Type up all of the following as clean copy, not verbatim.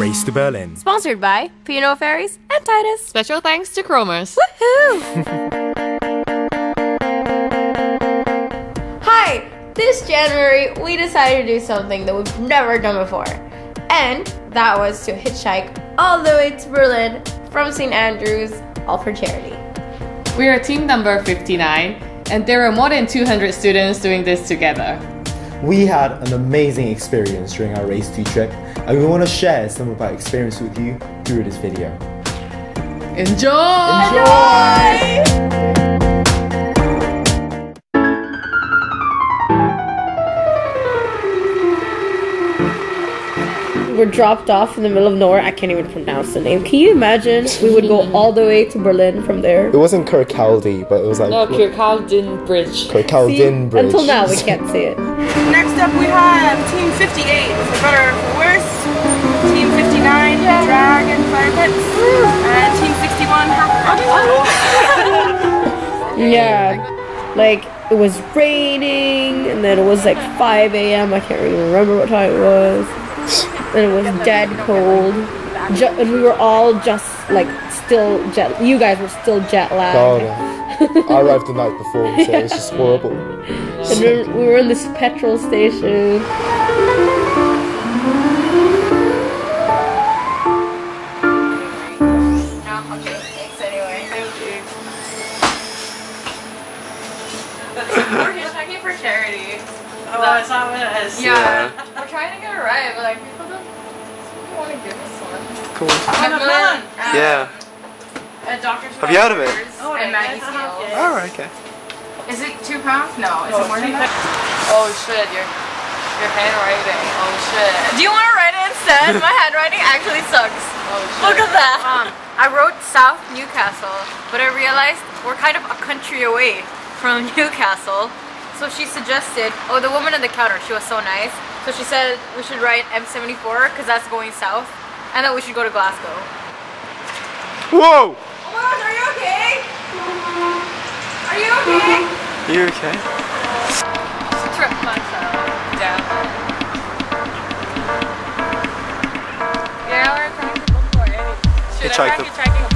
race to Berlin. Sponsored by P&O Ferries and Titus. Special thanks to Cromars. Woohoo! Hi! This January, we decided to do something that we've never done before. And that was to hitchhike all the way to Berlin from St Andrews, all for charity. We are team number 59, and there were more than 200 students doing this together. We had an amazing experience during our race to trip, and we want to share some of our experience with you through this video. Enjoy! Enjoy! We're dropped off in the middle of nowhere. I can't even pronounce the name. Can you imagine? We would go all the way to Berlin from there. It wasn't Kirkcaldy, but it was like... No, Kirkcaldy Bridge. Kirkcaldy Bridge. Until now, we can't say it. Next up we have Team 58, for better or for worse, Team 59, Drag and Fire Pits, and Team 61, Audi. Yeah, like it was raining, and then it was like 5 a.m., I can't really remember what time it was, and it was dead cold, and we were all just like still jet, you guys were still jet lagged. Oh, yeah. I arrived the night before, so it was just horrible. And we were in this petrol station. No, okay, thanks anyway. Thank you. We're hitchhiking for charity. Oh, that's not what it is. Yeah. We're trying to get it right, but like, people don't want to give us one. Cool. Macmillan! Yeah. Doctors Without Borders. Have you heard of it? Oh, and Maggie's Meals. Oh, okay. Is it £2? No, is it more than that? Oh shit, your handwriting. Oh shit. Do you want to write it instead? My handwriting actually sucks. Oh shit. Look at that. I wrote South Newcastle, but I realized we're kind of a country away from Newcastle. So she suggested, oh, the woman at the counter, she was so nice. So she said we should write M74 because that's going south, and that we should go to Glasgow. Whoa! Oh my God, are you okay? Are you okay? Are you okay? It's a trip myself. Yeah. Yeah, we're trying to go for it. Should I try hitchhiking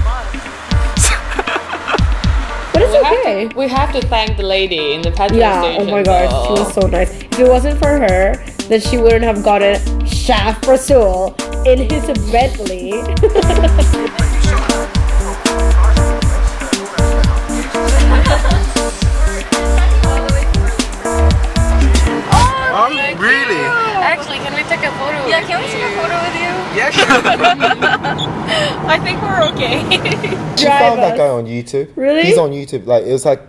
a bus? But it's okay. We have to thank the lady in the petrol station. Yeah, oh my God, she was so nice. If it wasn't for her, then she wouldn't have gotten Shaf Rasul in his Bentley. Really? Actually, can we take a photo with you? Yeah, can we take a photo with you? Yeah, sure. I think we're okay. She found that guy on YouTube. Really? He's on YouTube. Like it was like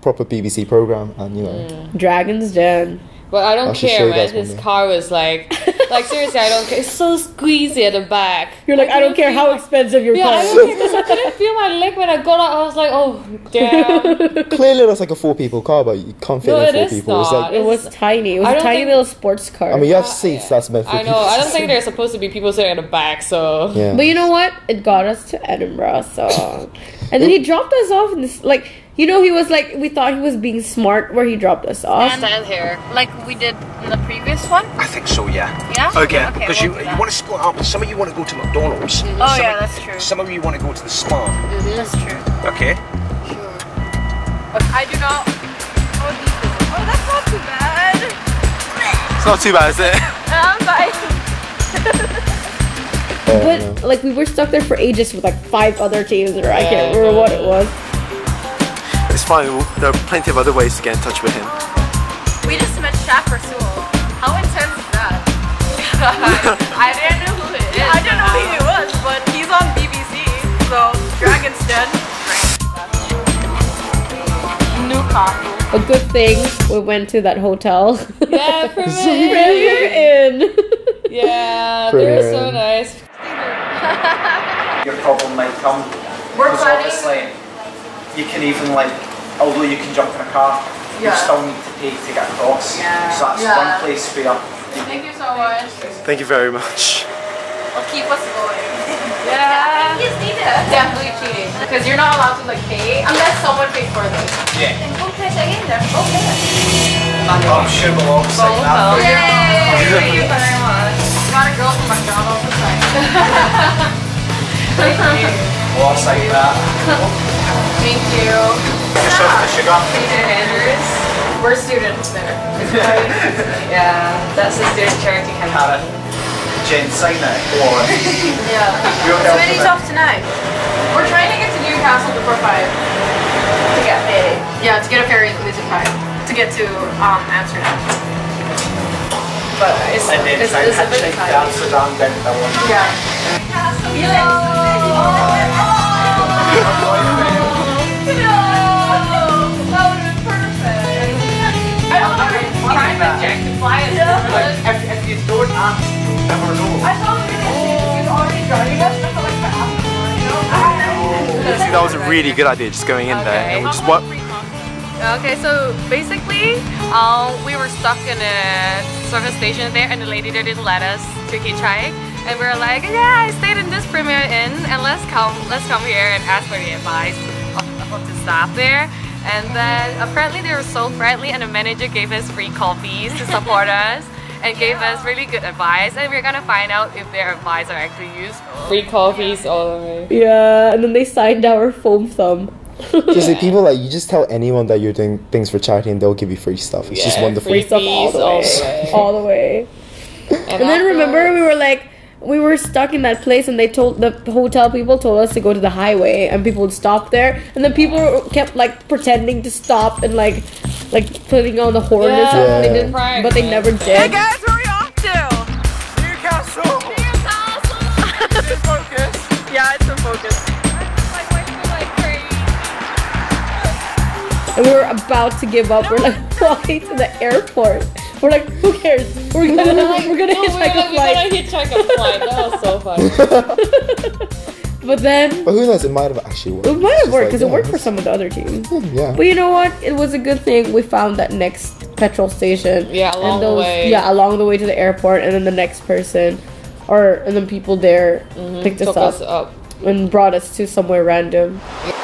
proper BBC program, and you know. Yeah. Dragon's Den. But I don't care, man. His car was like seriously, I don't care. It's so squeezy at the back. You're like, I don't care how expensive your car is. Yeah, I don't care because I couldn't feel my leg when I got out. I was like, oh damn. Clearly, that's like a four-people car, but you can't fit in four people. It's like, it was tiny. It was a tiny little sports car. I mean, you have seats that's meant for people. I know. I don't think there's supposed to be people sitting at the back. So, yeah. But you know what? It got us to Edinburgh. So, and then he dropped us off in this like. You know, he was like, we thought he was being smart where he dropped us off. Stand here, like we did in the previous one? I think so, yeah. Yeah? Okay, yeah, because you want to split up, and some of you want to go to McDonald's. Mm-hmm. Oh, yeah, that's true. Some of you want to go to the spa. Mm-hmm. That's true. Okay. Sure. Okay. I do not... Oh, that's not too bad. It's not too bad, is it? I'm fine. But, like, we were stuck there for ages with, like, 5 other teams, or I can't remember what it was. It's fine, there are plenty of other ways to get in touch with him. We just met Shaf Rasul. How intense is that? I didn't know who it is. I didn't know who he was, but he's on BBC, so Dragon's Den. Newcastle. A good thing we went to that hotel. Yeah, Premier Inn. Yeah, they were so nice. Your problem might come. We're planning. You can even although you can jump in a car, you still need to pay to get across. Yeah. So that's one place where. Thank you so much. Thank you very much. Well, keep us going. Yeah. I think he's needed. Definitely cheating because you're not allowed to pay unless someone paid for them. Yeah. Okay, check in there. Okay. I'm sure we'll all say that. Yay! Thank you very much. Got a girl from McDonald's. Thank you. Well, I'll say that. Thank you. We're students there. Yeah, that's the student charity campaign. Karen, Jen, say no. Or yeah. So Eddie's off tonight. We're trying to get to Newcastle before 5. To get paid. Yeah, to get a ferry at least at 5. To get to Amsterdam. But it's a bit tight. Amsterdam, then that one. Yeah. If you don't ask, you'll never know. I saw the video, he's already driving us, I feel like we're asking for it, you know? See, that was a really good idea, just going in there. And we'll just what? Okay, so basically, we were stuck in a service station there, and the lady there didn't let us take a try. And we were like, yeah, I stayed in this Premier Inn, and let's come here and ask for the advice of the staff there. And then apparently they were so friendly, and the manager gave us free coffees to support us and gave us really good advice, and we're gonna find out if their advice are actually useful. Free coffees all the way. Yeah, and then they signed our foam thumb. Just like people like, you just tell anyone that you're doing things for charity and they'll give you free stuff. It's just wonderful. Free stuff all the way. All the way. And then remember we were like, we were stuck in that place and they told, the hotel people told us to go to the highway and people would stop there, and then people kept like pretending to stop and like putting on the horn or something, but they never did. Hey guys, where are we off to? Newcastle! Newcastle! Is it focused? Yeah, it's in focus. And we were about to give up. We're like walking to the airport. We're like, who cares? We're gonna hitchhike a flight. We're gonna hitchhike a flight. That was so funny. But then. But who knows? It might have actually worked. It might have worked because like, it worked for some of the other teams. Yeah. But you know what? It was a good thing. We found that next petrol station. Yeah, along the way. Yeah, along the way to the airport, and then the next person, and then people there picked us up and brought us to somewhere random. Yeah.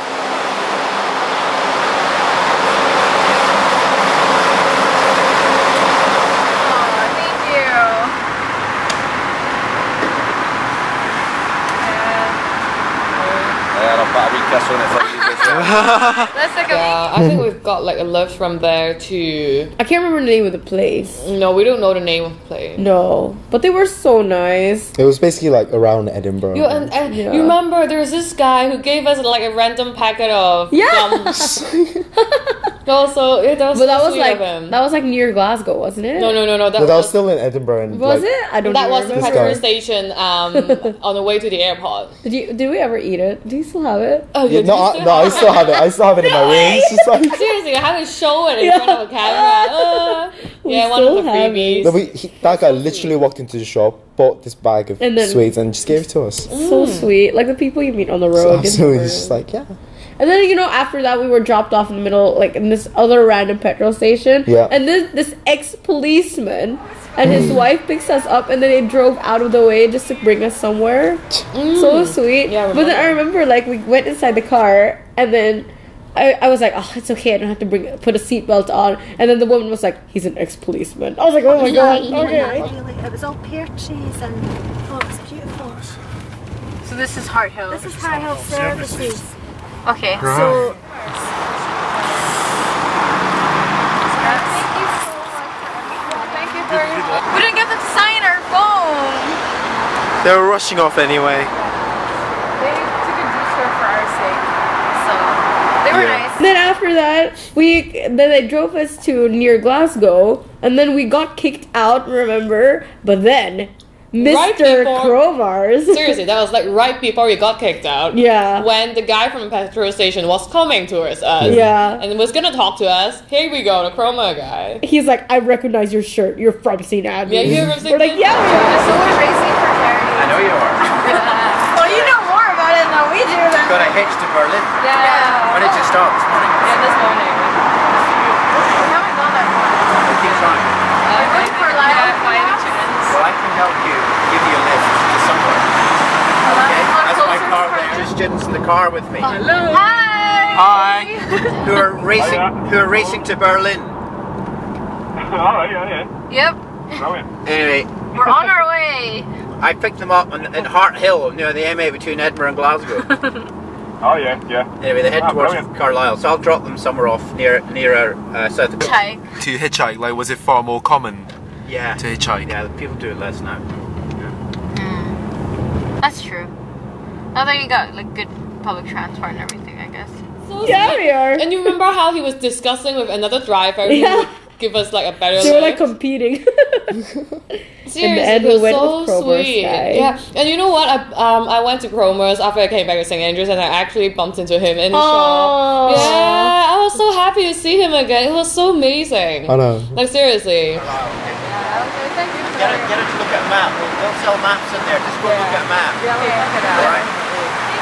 Let's take a I think we've got like a lift from there to. I can't remember the name of the place. No, we don't know the name of the place. No, but they were so nice. It was basically like around Edinburgh. You remember there was this guy who gave us like a random packet of gums. That was like near Glasgow, wasn't it? No. That was still in Edinburgh. And, was like, it? I don't know. That was the petrol station on the way to the airport. Did we ever eat it? Do you still have it? Oh yeah. I still have it. I still have it in my wings. Seriously, I haven't shown it in front of a camera. One of the freebies. That guy literally walked into the shop, bought this bag of sweets, and just gave it to us. So sweet, like the people you meet on the road. So absolutely, just like And then after that we were dropped off in the middle, like in this other random petrol station. Yeah. And then this ex-policeman and his wife picks us up, and then they drove out of the way just to bring us somewhere. So sweet. Yeah, but then I remember like we went inside the car, and then I was like, oh, it's okay, I don't have to put a seatbelt on. And then the woman was like, he's an ex-policeman. I was like, oh my god. It was all pear trees and it was beautiful. So this is Harthill. This is Harthill Services. Okay, right. So thank you so much. Thank you very much. We didn't get to sign our phone. They were rushing off anyway. They took a detour for our sake, so they were nice. Then after that, they drove us to near Glasgow, and then we got kicked out. Remember? But then. Mr. Cromars. Seriously, that was like right before we got kicked out. Yeah. When the guy from the petrol station was coming towards us. Yeah. And was gonna talk to us. Here we go, the Cromar guy. He's like, I recognize your shirt. You're from St Andrews. Yeah, you're from St Andrews. We're like, yeah, we're so racing for charity. I know you are. Well, you know more about it than we do. Then. Got a hitch to Berlin. Yeah. When did you start this morning? Yeah, this morning. We haven't gone that far. We keep trying. We're going to Carlisle. Well, I can help you, give you a lift to somewhere. Okay, that's my car there. There's students in the car with me. Hello! Hi! Hi! who are racing to Berlin. Oh, yeah. Yep. Brilliant. Anyway. We're on our way. I picked them up in Harthill, near the M8 between Edinburgh and Glasgow. Oh yeah, yeah. Anyway, they head towards Carlisle, so I'll drop them somewhere off near South Korea. To hitchhike, like, was it far more common? Yeah. To hitchhike. Yeah, people do it less now. Yeah. Mm. That's true. Although you got like good public transport and everything, I guess. So yeah, we are. And you remember how he was discussing with another driver? Yeah. Give us like a better life. They were like competing. Seriously, and it was so sweet. Yeah, and you know what? I went to Cromars after I came back to St Andrews, and I actually bumped into him in the shop. Yeah, I was so happy to see him again. It was so amazing. I know. Like seriously. Get her to look at a map. They'll sell maps in there. Just go look at a map. Yeah, we'll check it out. All right.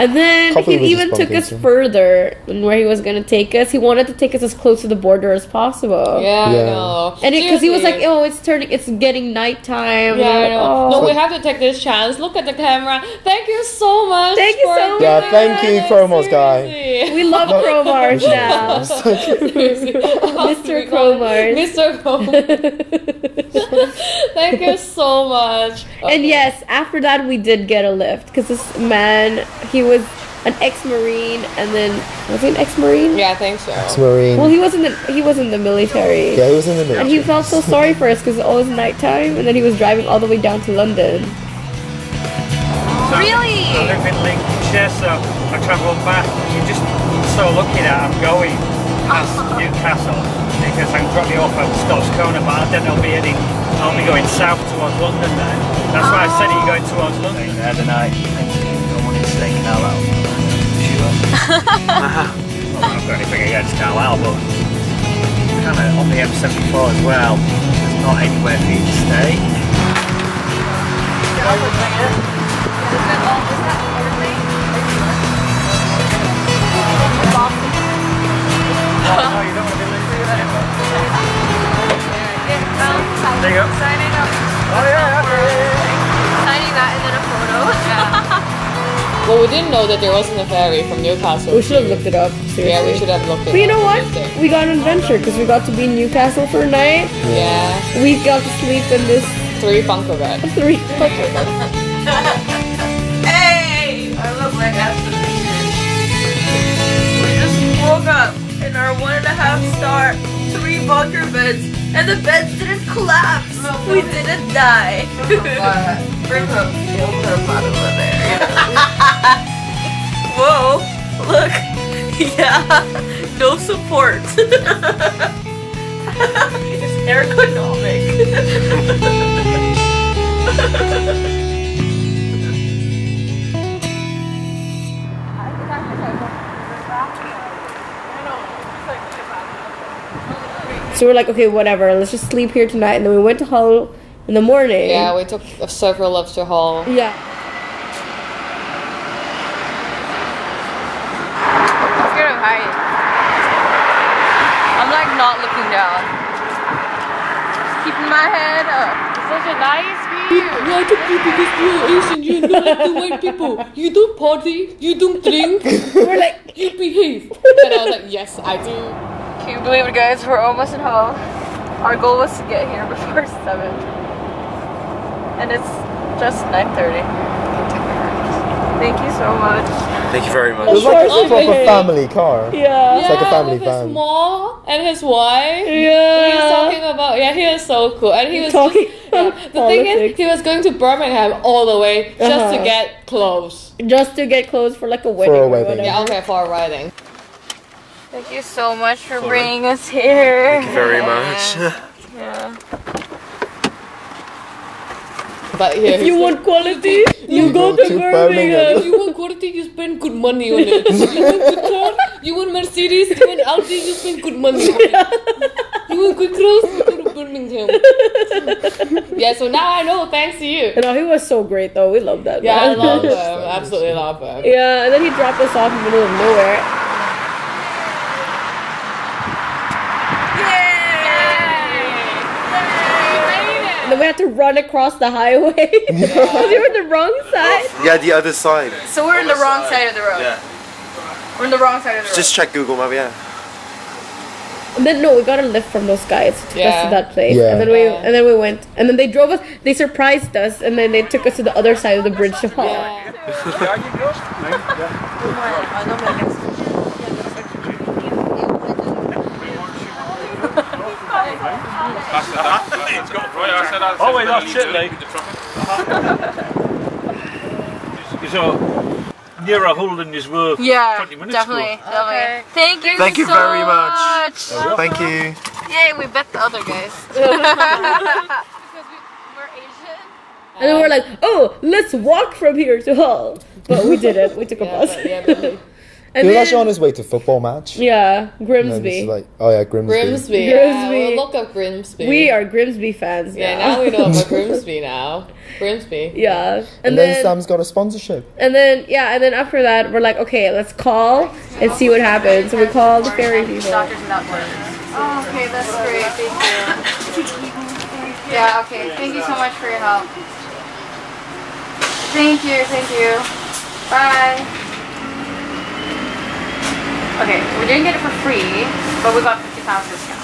And then he even took us further than where he was going to take us. He wanted to take us as close to the border as possible. Yeah, yeah. I know. And because he was like, oh, it's getting nighttime. Yeah, I know. Oh. No, we have to take this chance. Look at the camera. Thank you so much. Thank you so much. Yeah, thank you, Cromars guy. We love Cromars now. Mr. Cromars. Mr. Cromars. Thank you so much. Okay. And yes, after that, we did get a lift because this man, he was an ex-marine, and then was he an ex-marine? Yeah, I think so. Ex-marine. Well, he was in the military. Yeah, he was in the military. And he felt so sorry for us because it was nighttime, and then he was driving all the way down to London. So, really? I live in Lincolnshire, so I travel back. You're just so lucky that I'm going past Newcastle because I'm dropping off at Scotch Corner, but I don't know I'll be going south towards London then. That's why I said you're going towards London there tonight. Taking Carlisle. Sure. Well, I haven't got anything against Carlisle, but kind of on the M74 as well. There's not anywhere for you to stay. No, you don't want to be living there anymore. There you go. Signing up. Oh yeah, signing that and then a photo. Yeah. Well, we didn't know that there wasn't a ferry from Newcastle. We should have looked it up. Seriously. Yeah, we should have looked it up. But you know what? We got an adventure because we got to be in Newcastle for a night. Yeah. We got to sleep in this... Three bunker bed. Hey! I love my destination. We just woke up in our 1.5-star 3 bunker beds, and the beds didn't collapse. No, we didn't die. Bring up the bottle of there. Whoa, look, yeah, no support. It's ergonomic. So we're like, okay, whatever, let's just sleep here tonight. And then we went to Hull in the morning. Yeah, we took several loves to Hull. Yeah. I can be because you're Asian, you're not like the white people. You don't party, you don't drink. We're like, you behave. And I was like, yes, I do. Can you believe it, guys? We're almost in Hull. Our goal was to get here before 7. And it's just 9:30. Thank you so much. Thank you very much. It was like a proper family car. Yeah. It's like a family van. His mom and his wife. Yeah. He was talking about. Yeah, he was so cool. And he was talking. The thing is, he was going to Birmingham all the way just to get clothes. Just to get clothes for like a wedding. For a wedding. Yeah, okay, for a wedding. Thank you so much for bringing us here. Thank you very much. Yeah. But here, if you want quality, you go to Birmingham. If you want quality, you spend good money on it. You want good car, you want Mercedes, you want Audi, you spend good money on it. You want good clothes, you go to Birmingham. Yeah, so now I know, thanks to you. No, he was so great though, we love that. Yeah, I love him, absolutely love him. Yeah, and then he dropped us off in the middle of nowhere. And then we had to run across the highway. Because we were on the wrong side. Yeah, the other side. So we're on the wrong side of the road. Yeah. We're on the wrong side of the road. Just check Google Maps, yeah. And then no, we got a lift from those guys to us to that place, and then we went, and then they drove us. They surprised us, and then they took us to the other side of the bridge to Hull. Yeah. Oh wait, that's shit, mate. So. Nearer Hull than is worth 20 minutes definitely. Thank you so very much. Thank you. Yay, we bet the other guys. Because we're Asian. And then we're like, oh, let's walk from here to Hull. But we didn't. We took a bus. He was actually on his way to football match. Yeah, Grimsby. Like, oh yeah, Grimsby. Yeah, we'll look up Grimsby. We are Grimsby fans now. Yeah, now we know about Grimsby now. Grimsby. Yeah. And then Sam's got a sponsorship. And then, and then after that, we're like, okay, let's call and see what happens. So we call the ferry people. Doctors Without Borders. Oh, okay, that's great. Thank you. Yeah, okay. Thank you so much for your help. Thank you, thank you. Bye. Okay, we didn't get it for free, but we got 50 pounds discount.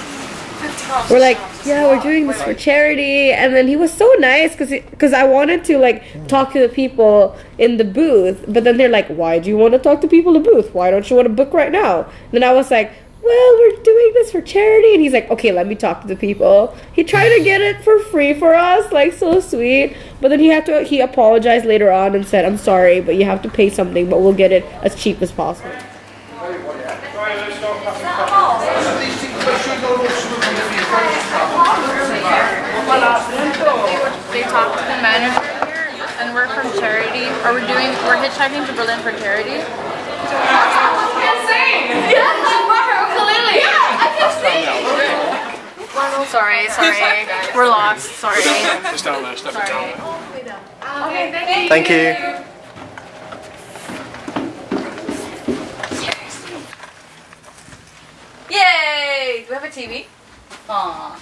We're like, yeah, we're doing this for charity, and then he was so nice because I wanted to like talk to the people in the booth, but then they're like, why do you want to talk to people in the booth? Why don't you want to book right now? And then I was like, well, we're doing this for charity, and he's like, okay, let me talk to the people. He tried to get it for free for us, like so sweet, but then he apologized later on and said, I'm sorry, but you have to pay something, but we'll get it as cheap as possible. They talked to the manager here, and we're from charity, or we're hitchhiking to Berlin for charity. I can sing! Yeah, she bought her ukulele! Yeah, I can sing! Sorry, we're lost, sorry. Just down there, step it down there. Okay, thank you. Thank you. Yay! Do we have a TV? Aww.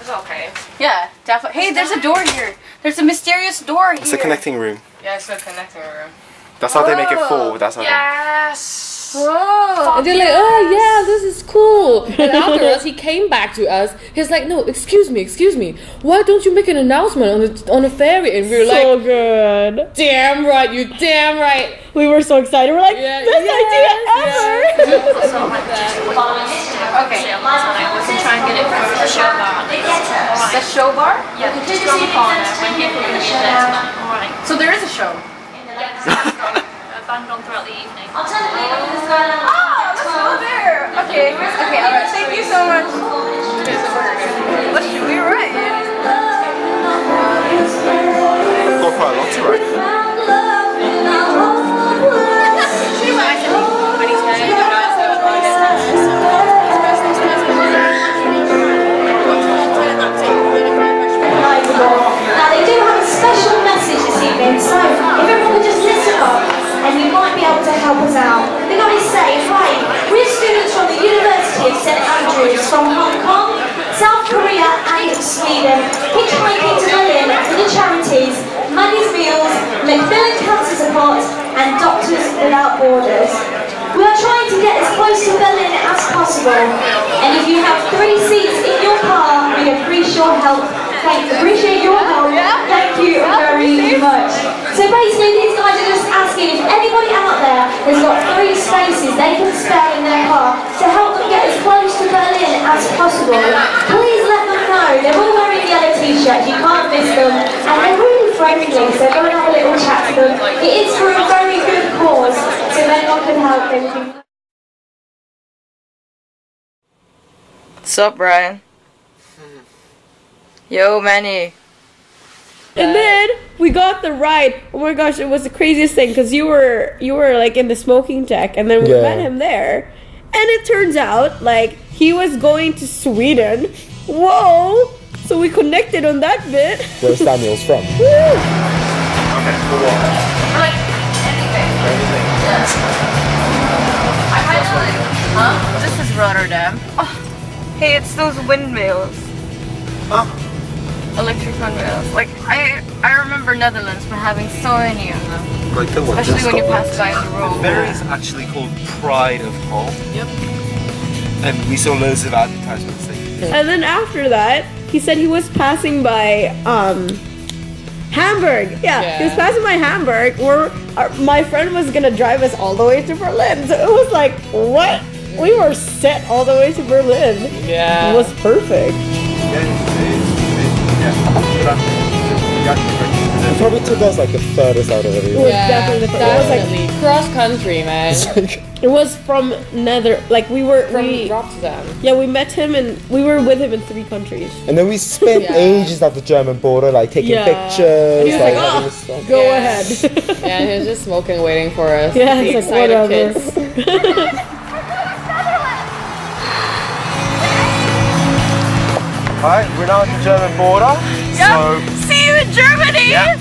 It's okay. Yeah, definitely. Hey, there's a door here. There's a mysterious door here. It's a connecting room. Yeah, it's a connecting room. That's how they make it full. That's how they... Whoa. And they're like, oh yeah, this is cool. And afterwards, he came back to us. He's like, no, excuse me. Why don't you make an announcement on the ferry? And we were like... So good. Damn right, you damn right. We were so excited. We're like, best idea ever. Okay, we can try and get it for the show bar. The show bar? Yeah, the show bar. So there is a show. Band on throughout the evening. I'll tell you later. Let's go there. Okay. Okay. All right. Thank you so much. What should we write? We've got quite a lot to write. Now they do have a special message this evening, so if everyone would just listen up and you might be able to help us out. They're going to say, right, we're students from the University of St Andrews from Hong Kong, South Korea and Sweden, hitchhiking to Berlin for the charities Maggie's Meals, Macmillan Cancer Support and Doctors Without Borders. We are trying to get as close to Berlin as possible, and if you have 3 seats in your car, we appreciate your help. Appreciate your help. Thank you very much. So basically these guys are just asking if anybody out there has got 3 spaces they can spare in their car to help them get as close to Berlin as possible. Please let them know. They're all wearing yellow t-shirts, you can't miss them. And they're really friendly, so go and have a little chat to them. It is for a very good cause, so then I can help them. What's up, Brian? Yo, Manny. And then we got the ride. Oh my gosh, it was the craziest thing because you were like in the smoking tech, and then we met him there. And it turns out like he was going to Sweden. Whoa! So we connected on that bit. Where's Daniel's from? Woo. Okay, cool. Like anything. Yeah. I kind of like, huh? This is Rotterdam. Oh. Hey, it's those windmills. Huh? Electric windmills. Like I remember Netherlands from having so many of them. Like the one, especially when you pass by the road. There is actually called Pride of Hull. Yep. And we saw loads of advertisements. And then after that, he said he was passing by Hamburg. Yeah, he was passing by Hamburg, where my friend was going to drive us all the way to Berlin. So it was like, what? We were set all the way to Berlin. Yeah. It was perfect. It probably took us like the furthest out of everything. Yeah, definitely. It was like cross country, man. It was from Nether, like we were from Rotterdam. Yeah, we met him and we were with him in 3 countries. And then we spent ages at the German border, like taking pictures. He was like, oh, go ahead. Yeah, and he was just smoking, waiting for us. Yeah, he's like, whatever. Alright, we're now at the German border. Yep. So see you in Germany! Yep.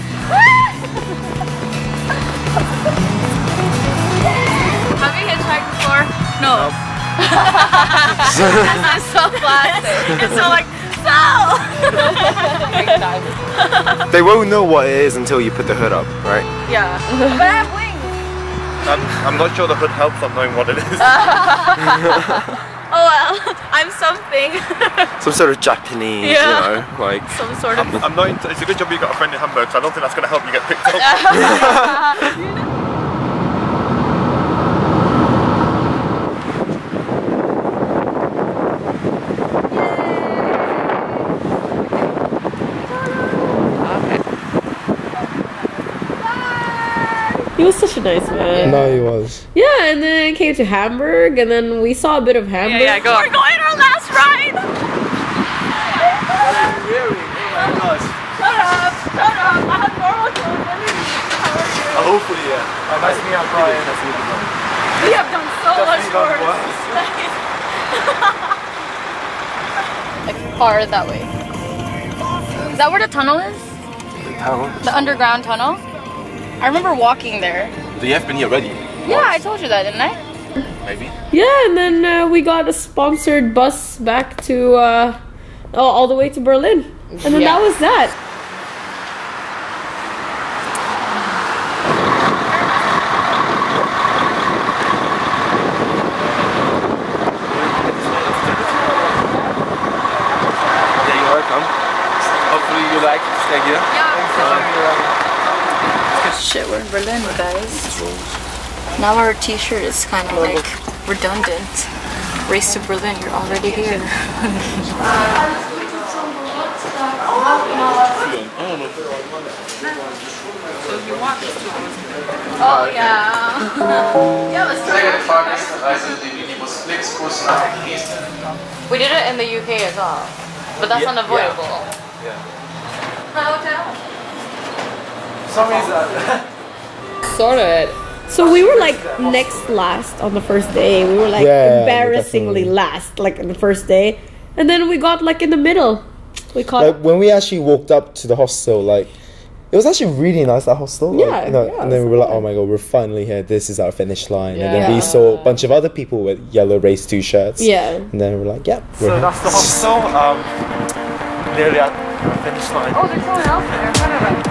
Have you hitchhiked before? No. Nope. It's so plastic. It's so like, so! They won't know what it is until you put the hood up, right? Yeah. But I have wings! I'm not sure the hood helps on knowing what it is. Oh well, I'm something. Some sort of Japanese, you know, like some sort of. I'm not. Into, it's a good job you got a friend in Hamburg, because I don't think that's going to help you get picked up. He was such a nice man. No, he was. Yeah, and then I came to Hamburg, and then we saw a bit of Hamburg. Yeah, go. We're going our last ride! Shut up! Shut up! I have normal clothes. Hopefully, yeah. Nice to meet you, Brian. We have done so much worse. Like, far that way. Is that where the tunnel is? The tunnel? The underground tunnel? I remember walking there. So you have been here already? Yeah, once. I told you that, didn't I? Maybe. Yeah, and then we got a sponsored bus back to, all the way to Berlin. And then that was that. Yeah, you're welcome. Hopefully you like to stay here. Yeah, shit, we're in Berlin, guys. Now our t-shirt is kind of like redundant. Race to Berlin, you're already here. Oh, yeah. We did it in the UK as well, but that's unavoidable. Yeah. Sorted. So we were like next last on the first day. We were like embarrassingly last, like on the first day, and then we got like in the middle. We caught like, when we actually walked up to the hostel. Like it was actually really nice, that hostel. Like, yeah, you know, and then we were like, oh my god, we're finally here. This is our finish line. Yeah. And then we saw a bunch of other people with yellow race 2 shirts. Yeah. And then we were like, yeah. So that's the hostel. Nearly at the finish line. Oh, there's someone else there. Whatever.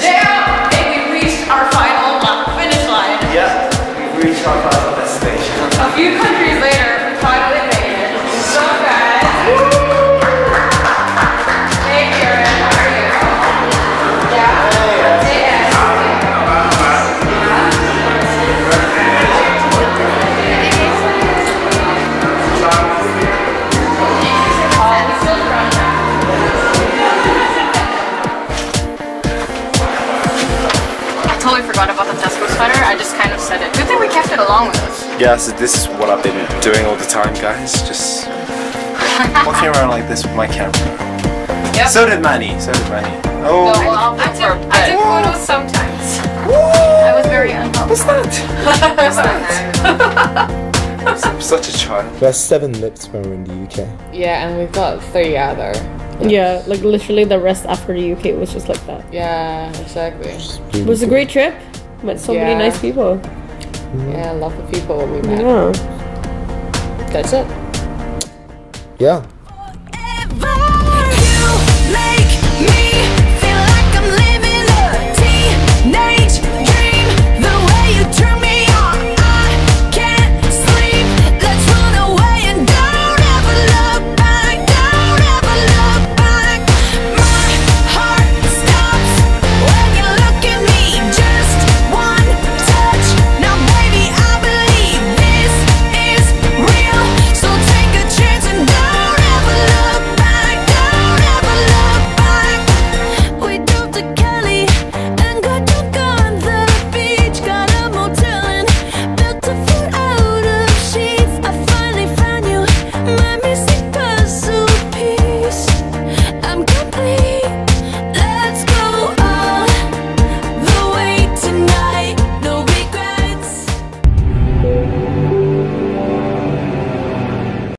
There? We reached our final finish line. Yeah, we reached our final destination. A few countries later, we finally made it. So guys. Hey Karen, how are you? About the Tesco sweater, I just kind of said it. Good thing we kept it along with us. Yeah, so this is what I've been doing all the time, guys. Just walking around like this with my camera. Yep. So did Manny. So did Manny. Oh, no, I took photos sometimes. Woo! I was very unhelpful. What's that? What's that? I'm such a child. We have 7 lips when we're in the UK. Yeah, and we've got 3 other. Yeah, like literally the rest after the UK was just like that. Yeah, exactly. It was a great trip. Met so many nice people. Yeah, a lot of people we met. Yeah. That's it. Yeah. Forever you make me